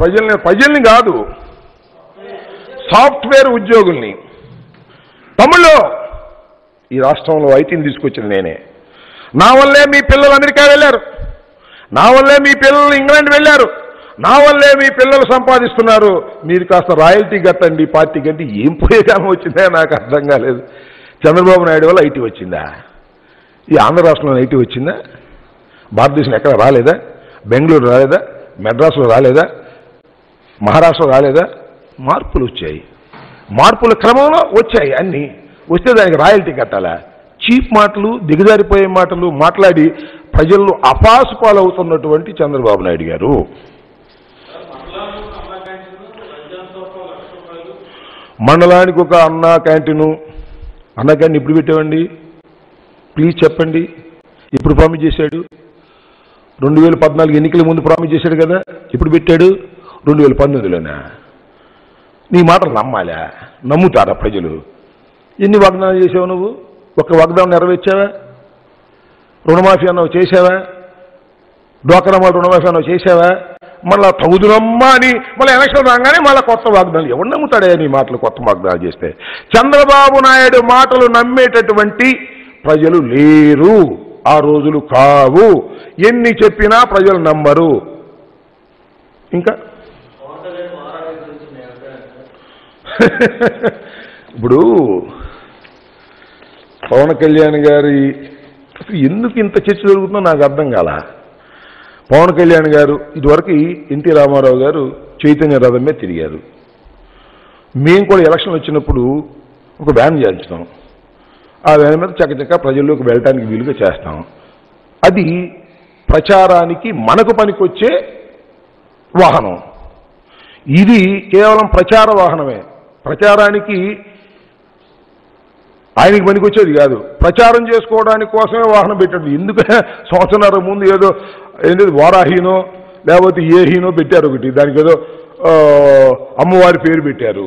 ప్రజల్ని ప్రజల్ని కాదు సాఫ్ట్వేర్ ఉద్యోగుల్ని. తమిళలో ఈ రాష్ట్రంలో ఐటీని తీసుకొచ్చిన నేనే. నా వల్లే మీ పిల్లలు అమెరికా వెళ్ళారు, నా వల్లే మీ పిల్లలు ఇంగ్లాండ్ వెళ్ళారు, నా వల్లే మీ పిల్లలు సంపాదిస్తున్నారు. మీరు కాస్త రాయల్టీ కట్టండి పార్టీ కంటే. ఏం పోయేదానం వచ్చిందా నాకు అర్థం కాలేదు. చంద్రబాబు నాయుడు వల్ల ఐటీ వచ్చిందా? ఈ ఆంధ్ర రాష్ట్రంలో ఐటీ వచ్చిందా? భారతదేశం ఎక్కడ రాలేదా? బెంగళూరు రాలేదా? మెడ్రాస్లో రాలేదా? మహారాష్ట్ర రాలేదా? మార్పులు వచ్చాయి, మార్పుల క్రమంలో వచ్చాయి. అన్నీ వస్తే దానికి రాయల్టీ కట్టాలా? చీప్ మాటలు, దిగజారిపోయే మాటలు మాట్లాడి ప్రజల్లో అపాసు పాలవుతున్నటువంటి చంద్రబాబు నాయుడు గారు. మండలానికి ఒక అన్నా క్యాంటీను, అన్నా క్యాంటీన్ ఇప్పుడు పెట్టామండి, ప్లీజ్ చెప్పండి, ఇప్పుడు ప్రామిస్ చేశాడు. 2014 ఎన్నికల ముందు ప్రామిస్ చేశాడు కదా, ఇప్పుడు పెట్టాడు 2019లోనా? నీ మాటలు నమ్మాలా? నమ్ముతారా ప్రజలు? ఎన్ని వాగ్దానాలు చేసావు నువ్వు? ఒక్క వాగ్దానం నెరవేర్చావా? రుణమాఫీ అన్నవి చేసావా? డోకరమ్మ రుణమాఫీ అన్నవి చేసావా? మళ్ళా తగుదురమ్మ అని మళ్ళీ ఎలక్షన్ రాగానే మళ్ళీ కొత్త వాగ్దానాలు. ఎవరు నమ్ముతాడే నీ మాటలు? కొత్త వాగ్దానాలు చేస్తే చంద్రబాబు నాయుడు మాటలు నమ్మేటటువంటి ప్రజలు లేరు. ఆ రోజులు కావు. ఎన్ని చెప్పినా ప్రజలు నమ్మరు. ఇంకా ఇప్పుడు పవన్ కళ్యాణ్ గారి ఎందుకు ఇంత చర్చ జరుగుతుందో నాకు అర్థం కాల. పవన్ కళ్యాణ్ గారు ఇదివరకు ఎన్టీ రామారావు గారు చైతన్య రథం మీద తిరిగారు. మేము కూడా ఎలక్షన్ వచ్చినప్పుడు ఒక వ్యాన్ చేయించినాం. ఆ వ్యాన్ మీద చక్కచక్క ప్రజల్లోకి వెళ్ళటానికి వీలుగా చేస్తాం. అది ప్రచారానికి మనకు పనికొచ్చే వాహనం. ఇది కేవలం ప్రచార వాహనమే, ప్రచారానికి ఆయనకి పనికొచ్చేది కాదు. ప్రచారం చేసుకోవడానికి కోసమే వాహనం పెట్టాడు. ఎందుకంటే సంవత్సరం ముందు ఏదో ఏంటది వారాహీనో లేకపోతే ఏ హీనో పెట్టారు ఒకటి, దానికి ఏదో అమ్మవారి పేరు పెట్టారు.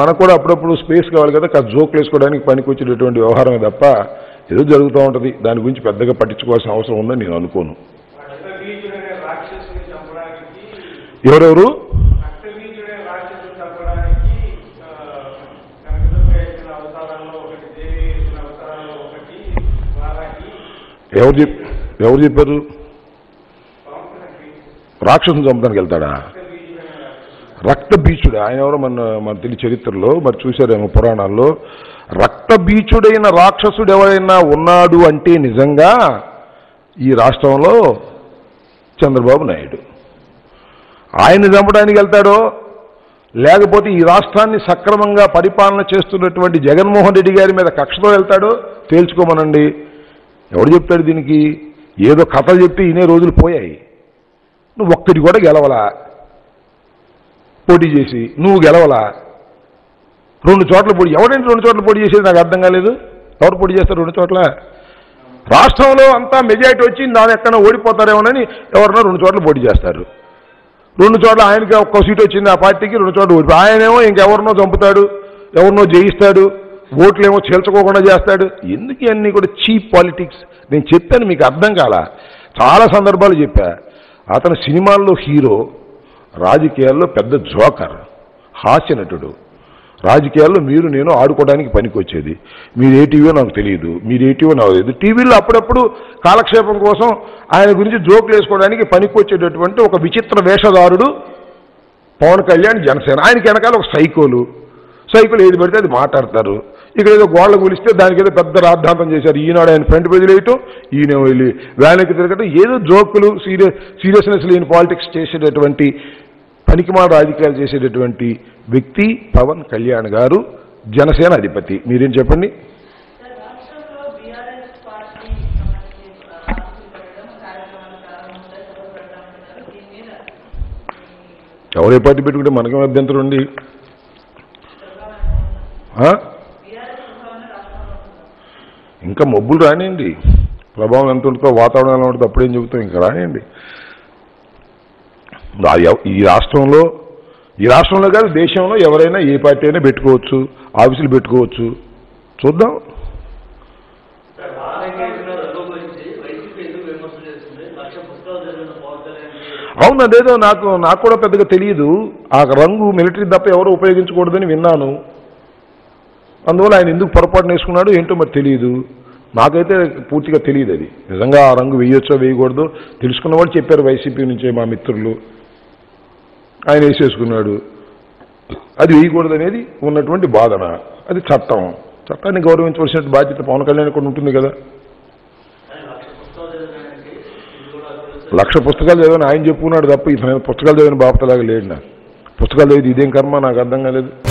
మనకు కూడా అప్పుడప్పుడు స్పేస్ కావాలి కదా, కాస్త జోకులు వేసుకోవడానికి పనికి వచ్చేటటువంటి వ్యవహారమే తప్ప ఏదో జరుగుతూ ఉంటుంది. దాని గురించి పెద్దగా పట్టించుకోవాల్సిన అవసరం ఉందని నేను అనుకోను. ఎవరెవరు ఎవరు చెప్పారు? రాక్షసుని చంపడానికి వెళ్తాడా రక్త బీచుడు? ఆయన ఎవరో మన తెలుగు చరిత్రలో మరి చూశారేమో పురాణాల్లో. రక్త బీచుడైన రాక్షసుడు ఎవరైనా ఉన్నాడు అంటే నిజంగా ఈ రాష్ట్రంలో చంద్రబాబు నాయుడు. ఆయన్ని చంపడానికి వెళ్తాడో లేకపోతే ఈ రాష్ట్రాన్ని సక్రమంగా పరిపాలన చేస్తున్నటువంటి జగన్మోహన్ రెడ్డి గారి మీద కక్షతో వెళ్తాడో తేల్చుకోమనండి. ఎవడు చెప్తాడు దీనికి? ఏదో కథలు చెప్తే ఇనే రోజులు పోయాయి. నువ్వు ఒక్కటి కూడా గెలవలా, పోటీ చేసి నువ్వు గెలవలా. 2 చోట్ల పోటీ. ఎవడంటే 2 చోట్ల పోటీ చేసేది నాకు అర్థం కాలేదు. ఎవరు పోటీ చేస్తారు 2 చోట్ల? రాష్ట్రంలో అంతా మెజారిటీ వచ్చి దాని ఎక్కడో ఓడిపోతారేమోనని ఎవరన్నా 2 చోట్ల పోటీ చేస్తారు. 2 చోట్ల ఆయనకి ఒక్క సీట్ వచ్చింది ఆ పార్టీకి, 2 చోట్ల ఓడిపోయి ఆయనేమో ఇంకెవరినో చంపుతాడు, ఎవరినో జయిస్తాడు, ఓట్లేమో చేల్చుకోకుండా చేస్తాడు. ఎందుకు ఇవన్నీ కూడా చీప్ పాలిటిక్స్? నేను చెప్పాను మీకు అర్థం కాల, చాలా సందర్భాలు చెప్పా. అతను సినిమాల్లో హీరో, రాజకీయాల్లో పెద్ద జోకర్, హాస్య నటుడు. రాజకీయాల్లో మీరు నేను ఆడుకోవడానికి పనికొచ్చేది. మీరు ఏ టీవీయో నాకు తెలియదు, మీరు ఏ టీవీయో నాకు తెలియదు. టీవీలో అప్పుడప్పుడు కాలక్షేపం కోసం ఆయన గురించి జోకులు వేసుకోవడానికి పనికొచ్చేటటువంటి ఒక విచిత్ర వేషధారుడు పవన్ కళ్యాణ్ జనసేన. ఆయనకి వెనకాల ఒక సైకోలు, సైకిల్ ఏది పెడితే అది మాట్లాడతారు. ఇక్కడ ఏదో గోడలు కూలిస్తే దానికి ఏదో పెద్ద రాద్ధాంతం చేశారు. ఈనాడు ఆయన ఫ్రంట్ పేజీలు వేయటం, ఈయన వెళ్ళి వ్యాన్కి తిరగటం, ఏదో జోకులు సీరియస్నెస్ లేని పాలిటిక్స్ చేసేటటువంటి పనికిమాల రాజకీయాలు చేసేటటువంటి వ్యక్తి పవన్ కళ్యాణ్ గారు జనసేన అధిపతి. మీరేం చెప్పండి? ఎవరే పార్టీ పెట్టుకుంటే మనకేం అభ్యంతరం ఉంది? ఇంకా మబ్బులు రానియండి, ప్రభావం ఎంత ఉంటుందో, వాతావరణం ఎలా ఉంటుందో అప్పుడేం చెబుతాం, ఇంకా రానియండి. ఈ రాష్ట్రంలో కాదు దేశంలో ఎవరైనా ఏ పార్టీ అయినా పెట్టుకోవచ్చు, ఆఫీసులు పెట్టుకోవచ్చు. చూద్దాం. అవును, అదేదో నాకు కూడా పెద్దగా తెలియదు. ఆ రంగు మిలిటరీ తప్ప ఎవరు ఉపయోగించకూడదని విన్నాను. అందువల్ల ఆయన ఎందుకు పొరపాటు వేసుకున్నాడు ఏంటో మరి తెలియదు, నాకైతే పూర్తిగా తెలియదు. అది నిజంగా ఆ రంగు వేయొచ్చో వేయకూడదో తెలుసుకున్న వాళ్ళు చెప్పారు వైసీపీ నుంచే మా మిత్రులు. ఆయన వేసేసుకున్నాడు, అది వేయకూడదు అనేది ఉన్నటువంటి బాధన. అది చట్టం, చట్టాన్ని గౌరవించవలసిన బాధ్యత పవన్ కళ్యాణ్ కూడా ఉంటుంది కదా. 1,00,000 పుస్తకాలు చదివిన ఆయన చెప్పుకున్నాడు తప్ప ఇతను పుస్తకాలు చదివిన బాబతలాగా లేడు. నా పుస్తకాలు చదివి ఇదేం కర్మ, నాకు అర్థం కాలేదు.